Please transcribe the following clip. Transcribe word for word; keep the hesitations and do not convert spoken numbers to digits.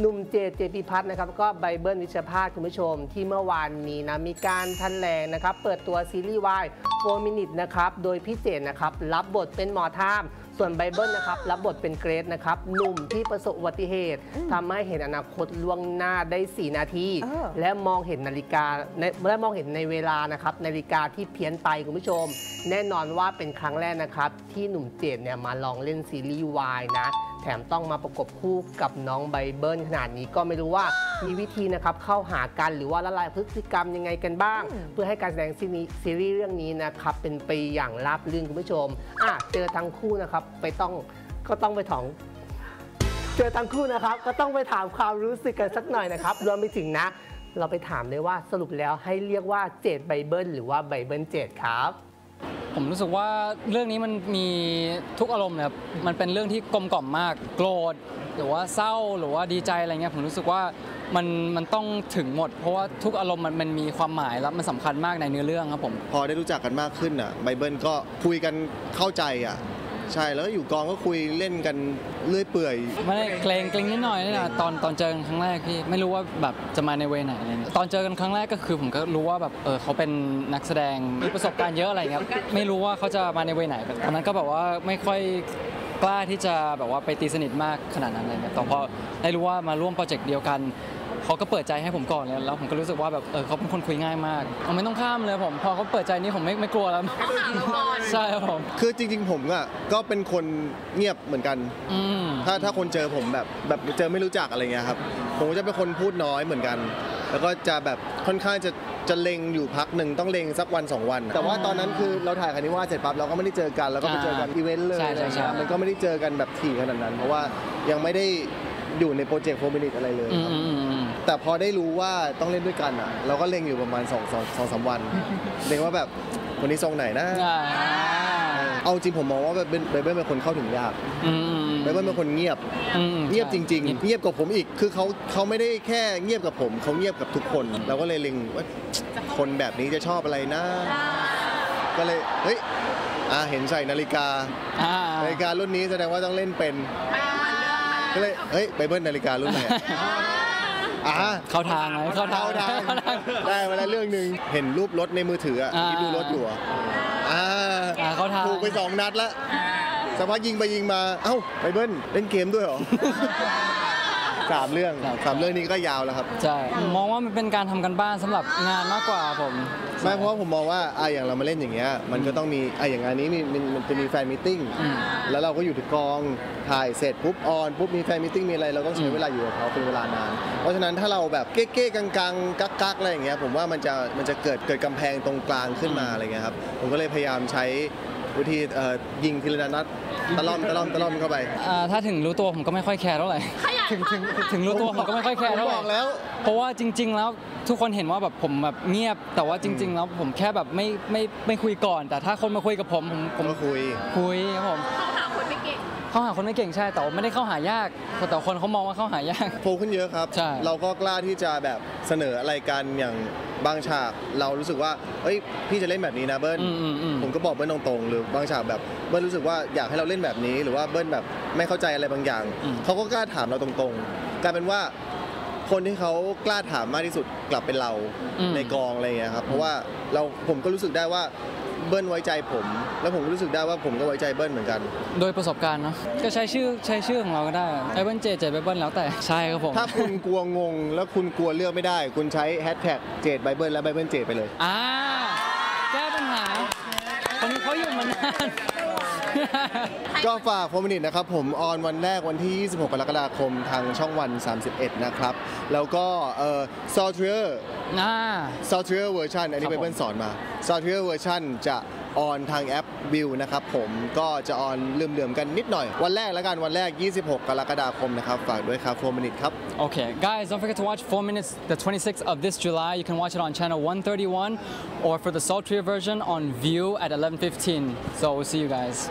หนุ่มเจต เจติพัฒน์นะครับก็ไบเบิลวิชภาสคุณผู้ชมที่เมื่อวานนี้นะมีการแถลงนะครับเปิดตัวซีรีส์วาย โฟร์ มินิทส์ นะครับโดยพี่เจตนะครับรับบทเป็นหมอธรรมส่วนไบเบิลนะครับรับบทเป็นเกรซนะครับหนุ่มที่ประสบอุบัติเหตุทำให้เห็นอนาคตล่วงหน้าได้สี่นาทีและมองเห็นนาฬิกาและมองเห็นในเวลานะครับนาฬิกาที่เพี้ยนไปคุณผู้ชมแน่นอนว่าเป็นครั้งแรกนะครับที่หนุ่มเจตเนี่ยมาลองเล่นซีรีส์วายนะแถมต้องมาประกบคู่กับน้องไบเบิลขนาดนี้ก็ไม่รู้ว่ามีวิธีนะครับเข้าหากันหรือว่าละลายพฤติกรรมยังไงกันบ้างเพื่อให้การแสดงซีรีส์เรื่องนี้นะครับเป็นไปอย่างราบรื่นคุณผู้ชมอ่ะเจอทั้งคู่นะครับไปต้องก็ต้องไปถองเจอทั้งคู่นะครับก็ต้องไปถามความรู้สึกกันสักหน่อยนะครับรวมไปถึงนะเราไปถามเลยว่าสรุปแล้วให้เรียกว่าเจตไบเบิลหรือว่าไบเบิลเจตครับผมรู้สึกว่าเรื่องนี้มันมีทุกอารมณ์นะครับมันเป็นเรื่องที่กลมกล่อมมากโกรธหรือว่าเศร้าหรือว่าดีใจอะไรเงี้ยผมรู้สึกว่ามันมันต้องถึงหมดเพราะว่าทุกอารมณ์มันมันมีความหมายและมันสำคัญมากในเนื้อเรื่องครับผมพอได้รู้จักกันมากขึ้นอ่ะไบเบิลก็คุยกันเข้าใจอ่ะใช่แล้วอยู่กองก็คุยเล่นกันเรื่อยเปื่อยไม่ได้เกรงเกรงนิดหน่อยนี่นะตอนตอนเจอกันครั้งแรกพี่ไม่รู้ว่าแบบจะมาในเวไหนอะไรเนี่ยตอนเจอกันครั้งแรกก็คือผมก็รู้ว่าแบบเออเขาเป็นนักแสดงมีประสบการณ์เยอะอะไรเงี้ยไม่รู้ว่าเขาจะมาในเวไหนตอนนั้นก็แบบว่าไม่ค่อยกล้าที่จะแบบว่าไปตีสนิทมากขนาดนั้นเลยเนี่ยแต่พอได้รู้ว่ามาร่วมโปรเจกต์เดียวกันเขาก็เปิดใจให้ผมก่อนเลยแล้วผมก็รู้สึกว่าแบบเออเขาเป็นคนคุยง่ายมากเอาไม่ต้องข้ามเลยผมพอเขาเปิดใจนี่ผมไม่ไม่กลัวแล้วใช่ครับผมคือจริงๆผมอ่ะก็เป็นคนเงียบเหมือนกันถ้าถ้าคนเจอผมแบบแบบเจอไม่รู้จักอะไรเงี้ยครับผมก็จะเป็นคนพูดน้อยเหมือนกันแล้วก็จะแบบค่อนข้างจะจะเล็งอยู่พักหนึ่งต้องเล็งสักวันสองวันแต่ว่าตอนนั้นคือเราถ่ายคณิว่าเสร็จปั๊บเราก็ไม่ได้เจอกันแล้วก็ไปเจอกันอีเวนต์เลยอะไรเงี้ยมันก็ไม่ได้เจอกันแบบถี่ขนาดนั้นเพราะว่ายังไม่ได้อยู่ในโปรเจกต์โฟร์มินิทอะไรเลยครับแต่พอได้รู้ว่าต้องเล่นด้วยกันอ่ะเราก็เล็งอยู่ประมาณสองสามวันเล็งว่าแบบคนนี้ทรงไหนนะเอาจริงผมมองว่าไบเบิลเป็นคนเข้าถึงยากไบเบิลเป็นคนเงียบเงียบจริงๆเงียบกับผมอีกคือเขาเขาไม่ได้แค่เงียบกับผมเขาเงียบกับทุกคนเราก็เลยเล็งว่าคนแบบนี้จะชอบอะไรนะก็เลยเฮ้ยอ่าเห็นใส่นาฬิกานาฬิการุ่นนี้แสดงว่าต้องเล่นเป็นก็เลยเฮ้ยไบเบิลนาฬิการุ่นไหนเข้าทางเข้าทางได้มาแล้วเรื่องหนึ่งเห็นรูปรถในมือถือที่ดูรถอยู่อ่าเข้าทางถูกไปสองนัดแล้วสักพักยิงไปยิงมาเอ้าไบเบิลเล่นเกมด้วยเหรอสามเรื่องสามเรื่องนี้ก็ยาวแล้วครับใช่มองว่ามันเป็นการทำกันบ้านสำหรับงานมากกว่าผมไม่เพราะว่าผมมองว่าไออย่างเรามาเล่นอย่างเงี้ยมันก็ต้องมีไออย่างงานนี้มันมันจะมีแฟนมิทติ้งแล้วเราก็อยู่ที่กองถ่ายเสร็จปุ๊บออนปุ๊บมีแฟนมิทติ้งมีอะไรเราต้องใช้เวลาอยู่กับเขาเป็นเวลานานเพราะฉะนั้นถ้าเราแบบเก๊ะๆกังๆกักๆอะไรอย่างเงี้ยผมว่ามันจะมันจะเกิดเกิดกำแพงตรงกลางขึ้นมาอะไรเงี้ยครับผมก็เลยพยายามใช้วิธียิงทีละนัดตะล่อมตะล่อมตะล่อมเข้าไปถ้าถึงรู้ตัวผมก็ไม่ค่อยแคร์เท่าไหร่ถึงถึงถึงรู้ตัวผมก็ไม่ค่อยแคร์เท่าไหร่แล้วเพราะว่าจริงๆแล้วทุกคนเห็นว่าแบบผมแบบเงียบแต่ว่าจริงๆแล้วผมแค่แบบไม่ไม่ไม่คุยก่อนแต่ถ้าคนมาคุยกับผมผมผมคุยคุยครับผมเข้าหาคนไม่เก่งเข้าหาคนไม่เก่งใช่แต่ไม่ได้เข้าหายากแต่คนเขามองว่าเข้าหายากโตขึ้นเยอะครับเราก็กล้าที่จะแบบเสนออะไรกันอย่างบางฉากเรารู้สึกว่าเอ้ยพี่จะเล่นแบบนี้นะเบิ้ลผมก็บอกเบิ้ลตรงๆหรือบางฉากแบบเบิ้ลรู้สึกว่าอยากให้เราเล่นแบบนี้หรือว่าเบิ้ลแบบไม่เข้าใจอะไรบางอย่างเขาก็กล้าถามเราตรงๆกลายเป็นว่าคนที่เขากล้าถามมากที่สุดกลับเป็นเราในกองอะไรอย่างเงี้ยครับเพราะว่าเราผมก็รู้สึกได้ว่าเบิ้ลไว้ใจผมแล้วผมก็รู้สึกได้ว่าผมก็ไว้ใจเบิ้ลเหมือนกันโดยประสบการณ์เนาะก็ใช้ชื่อใช้ชื่อของเราก็ได้ไอ้เบิ้ลเจตเจตไบเบิลแล้วแต่ใช่ครับผมถ้าคุณกลัวงงแล้วคุณกลัวเลือกไม่ได้คุณใช้แฮชแท็กเจตไบเบิลและไบเบิลเจตไปเลยอ่าแก้ปัญหาคนเขาอยู่มานานก็ฝากโฟร์ มินิทส์นะครับผมออนวันแรกวันที่ยี่สิบหกกรกฎาคมทางช่องวันสามสิบเอ็ดนะครับแล้วก็เอ่อซอลเทรียร์ซอลเทรียร์เวอร์ชันอันนี้เป็นเพื่อนสอนมาซอลเทรียร์เวอร์ชันจะออนทางแอปวิวนะครับผมก็จะออนเลื่อมๆกันนิดหน่อยวันแรกแล้วกันวันแรกยี่สิบหกกรกฎาคมนะครับฝากด้วยครับโฟร์ มินิทส์ครับ Okay guys don't forget to watch four minutes the twenty-sixth of this July you can watch it on channel one thirty-one or for the Sultry version on View at eleven fifteen so we'll see you guys